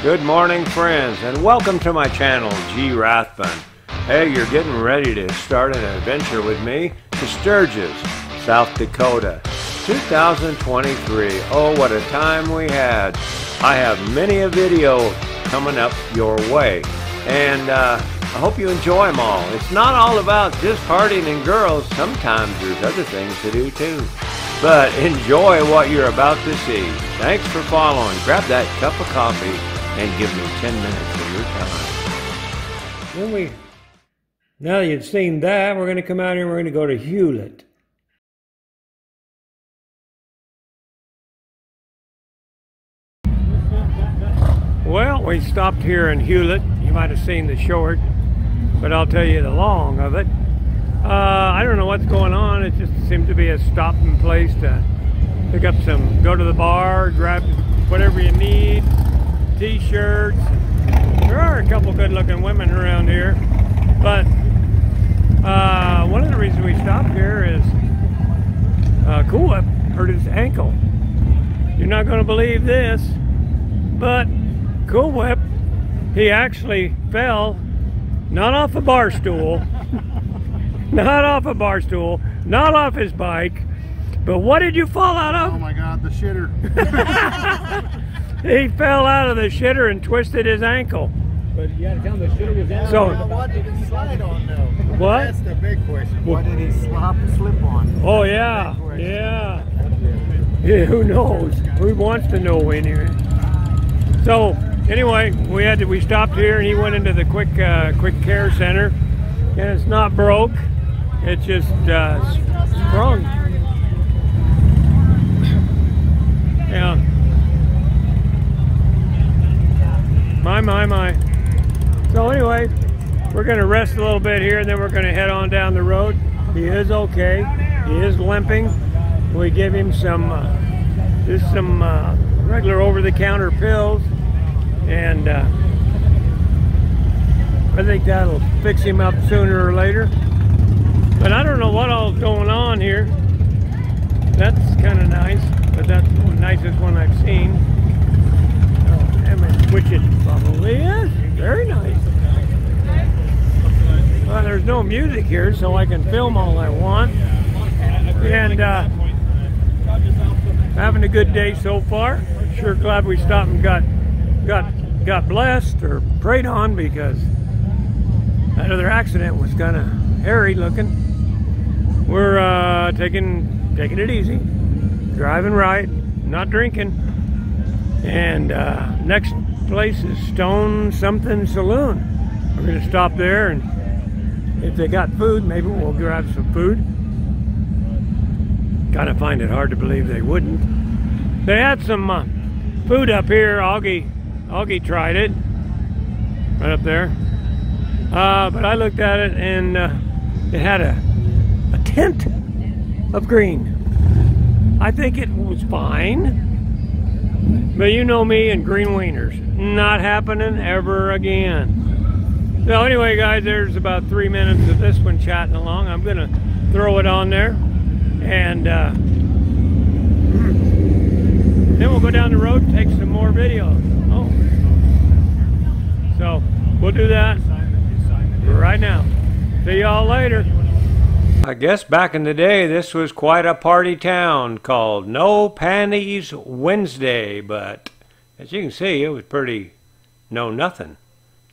Good morning, friends, and welcome to my channel, G Rathbun. Hey, you're getting ready to start an adventure with me to Sturgis, South Dakota, 2023. Oh, what a time we had. I have many a video coming up your way, and I hope you enjoy them all. It's not all about just partying and girls. Sometimes there's other things to do, too. But enjoy what you're about to see. Thanks for following. Grab that cup of coffee and give me 10 minutes of your time. Now you've seen that, we're going to come out here and we're going to go to Hulett. Well, we stopped here in Hulett. You might have seen the short, but I'll tell you the long of it. I don't know what's going on. It just seemed to be a stopping place to pick up some, go to the bar, grab whatever you need. T-shirts. There are a couple good-looking women around here, but one of the reasons we stopped here is Cool Whip hurt his ankle. You're not going to believe this, but Cool Whip, he actually fell, not off a bar stool, not off a bar stool, not off his bike, but what did you fall out of? Oh my God, the shitter. He fell out of the shitter and twisted his ankle. But you gotta tell him the shitter was down. So, what did he slide on though? What? That's the big question. What did he slip on? Oh yeah, yeah. Yeah, who knows? Who wants to know anyway? So anyway, we stopped here and he went into the quick care center, and it's not broke. It's just sprung. Yeah. My. So anyway, we're going to rest a little bit here and then we're going to head on down the road. He is okay. He is limping. We give him some, just some regular over-the-counter pills. And I think that'll fix him up sooner or later. But I don't know what all's going on here. That's kind of nice, but that's the nicest one I've seen. Which it probably is. Very nice. Well, there's no music here, so I can film all I want. And having a good day so far. Sure glad we stopped and got blessed or prayed on, because that other accident was kind of hairy looking. We're taking it easy, driving right, not drinking. And next place is Stone something Saloon. We're going to stop there, and if they got food, maybe we'll grab some food. Kind of find it hard to believe they wouldn't. They had some food up here. Augie tried it right up there, but I looked at it and it had a tint of green. I think it was fine. But you know me and green wieners. Not happening ever again. So anyway, guys, there's about 3 minutes of this one chatting along. I'm going to throw it on there. And then we'll go down the road and take some more videos. Oh. So we'll do that right now. See y'all later. I guess back in the day, this was quite a party town called No Panties Wednesday, but as you can see, it was pretty no-nothing.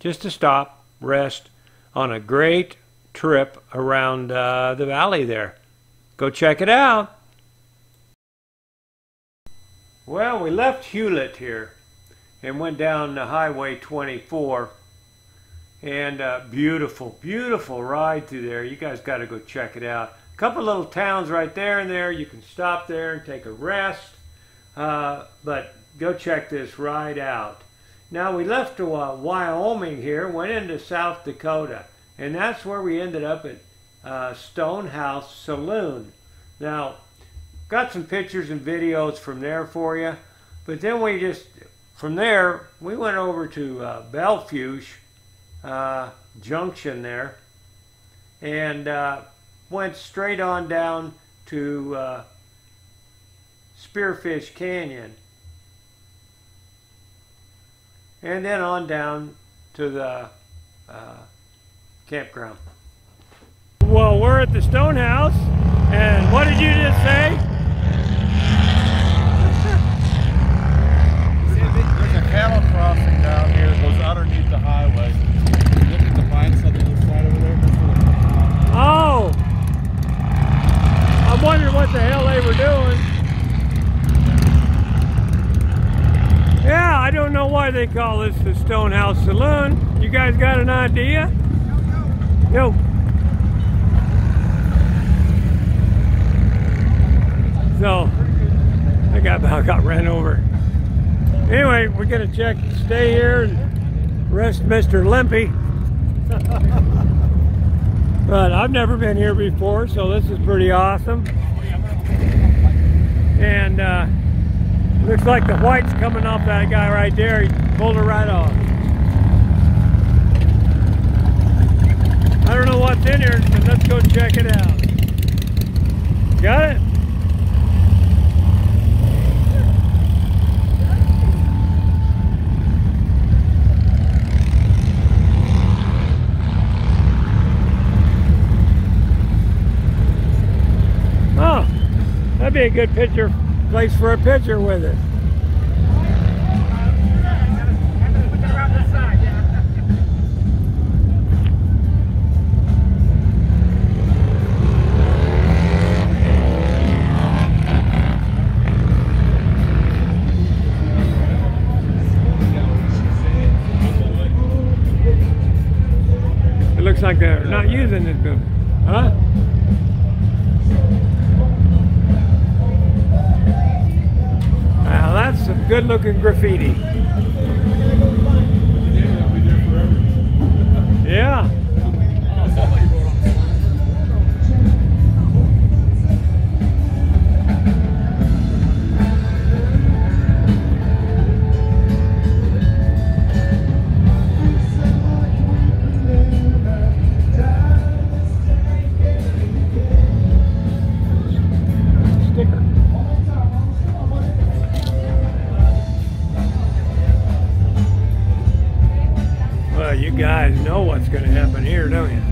Just to stop, rest on a great trip around the valley there. Go check it out. Well, we left Hulett here and went down the Highway 24. And beautiful, beautiful ride through there. You guys got to go check it out. A couple little towns right there and there. You can stop there and take a rest. But go check this ride out. Now, we left Wyoming here, went into South Dakota. And that's where we ended up at Stone House Saloon. Now, got some pictures and videos from there for you. But then we just, from there, we went over to Bellefuge junction there, and went straight on down to Spearfish Canyon. and then on down to the campground. Well, we're at the Stone House, and what did you just say? There's a cattle crossing down here that goes underneath the highway. Look at the mines on the other side over there. Oh! I'm wondering what the hell they were doing. Yeah, I don't know why they call this the Stone House Saloon. You guys got an idea? No. No. So I about got ran over. Anyway, we're gonna stay here and rest Mr. Limpy. But I've never been here before, so this is pretty awesome. And looks like the white's coming off that guy right there. He pulled it right off. I don't know what's in here, but let's go check it out. Got it? That'd be a good place for a picture with it. It looks like they're not using this building, huh? Some good looking graffiti. Yeah. Guys know what's going to happen here, don't you?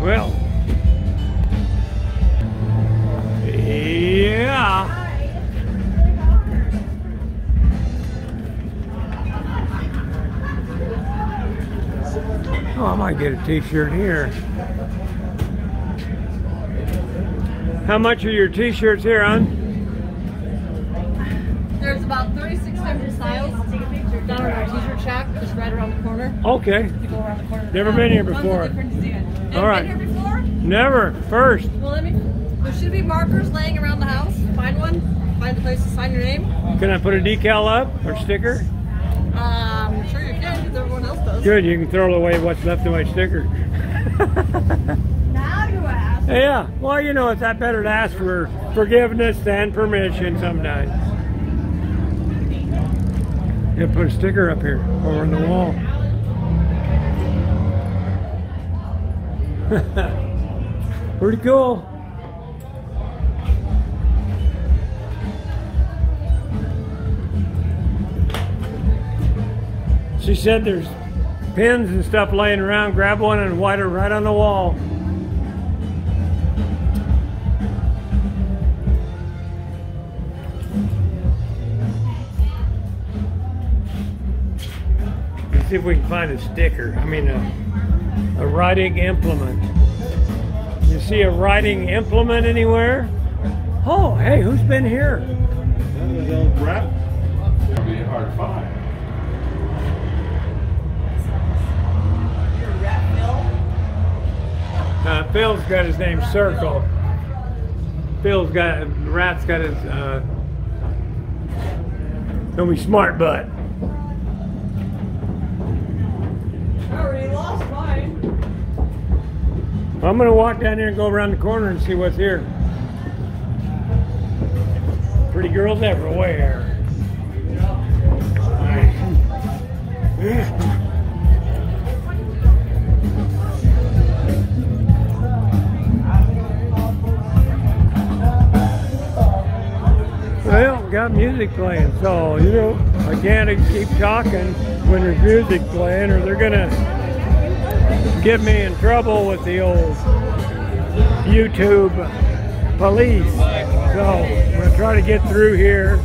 Well, yeah. Oh, I might get a t-shirt here. How much are your t-shirts here, hon? There's about 3,600 styles. Take a picture down at our t-shirt shop, just right around the corner. Okay. You go around the corner. Never been here before. All right. Been here before? Never. First. Well, let me. There should be markers laying around the house. Find one. Find the place to sign your name. Can I put a decal up or sticker? Sure you can, because everyone else does. Good. You can throw away what's left of my sticker. Now you ask. Yeah. Well, you know, it's better to ask for forgiveness than permission sometimes. Yeah, put a sticker up here over on the wall. Pretty cool. She said there's pins and stuff laying around. Grab one and write it right on the wall. See if we can find a sticker. I mean, a writing implement. You see a writing implement anywhere? Oh, hey, who's been here? That was old Brett. It'll be hard to find. Phil's got his name circled. Rat's got his. Don't be smart, butt. I'm going to walk down here and go around the corner and see what's here. Pretty girls everywhere. Well, haven't got music playing. So, you know, I can't keep talking when there's music playing, or they're gonna get me in trouble with the old YouTube police. So, I'm gonna try to get through here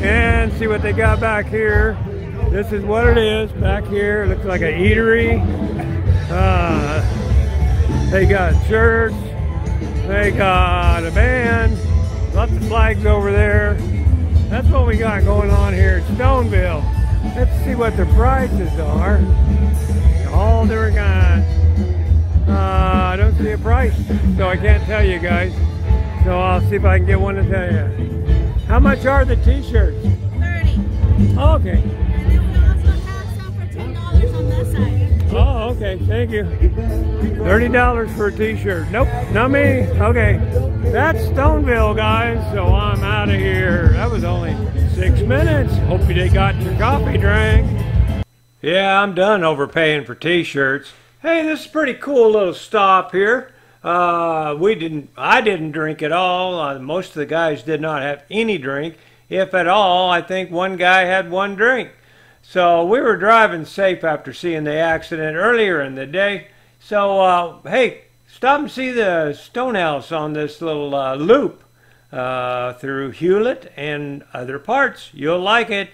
and see what they got back here. This is what it is back here. It looks like an eatery. They got shirts. They got a band. Lots of flags over there. That's what we got going on here at Stoneville. Let's see what the prices are. All different kinds. I don't see a price, so I can't tell you guys. So I'll see if I can get one to tell you. How much are the t-shirts? 30. Oh, okay. And then we also have some for $10 on this side. Oh, okay. Thank you. $30 for a t-shirt. Nope, not me. Okay. That's Stoneville, guys. So I'm out of here. That was only 6 minutes. Hope you got your coffee drink. Yeah, I'm done overpaying for t-shirts. Hey, this is a pretty cool little stop here. I didn't drink at all. Most of the guys did not have any drink. If at all, I think one guy had one drink. So we were driving safe after seeing the accident earlier in the day. So hey, stop and see the Stone House on this little loop through Hulett and other parts. You'll like it.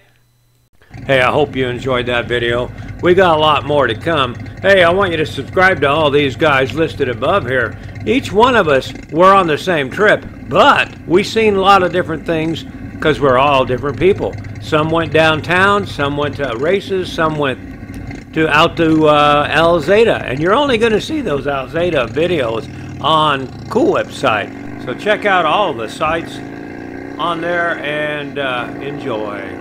Hey, I hope you enjoyed that video. We got a lot more to come. Hey, I want you to subscribe to all these guys listed above here. Each one of us, we're on the same trip, but we've seen a lot of different things because we're all different people. Some went downtown, some went to races, some went to out to Alzada. And you're only going to see those Alzada videos on CoolWebSite. So check out all the sites on there and enjoy.